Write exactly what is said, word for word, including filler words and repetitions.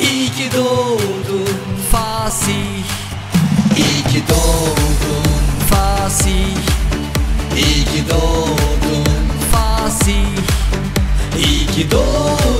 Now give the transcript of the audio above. İyi ki doğdun Fasih, İyi ki doğdun Fasih, İyi ki doğdun Fasih, İyi ki doğdun.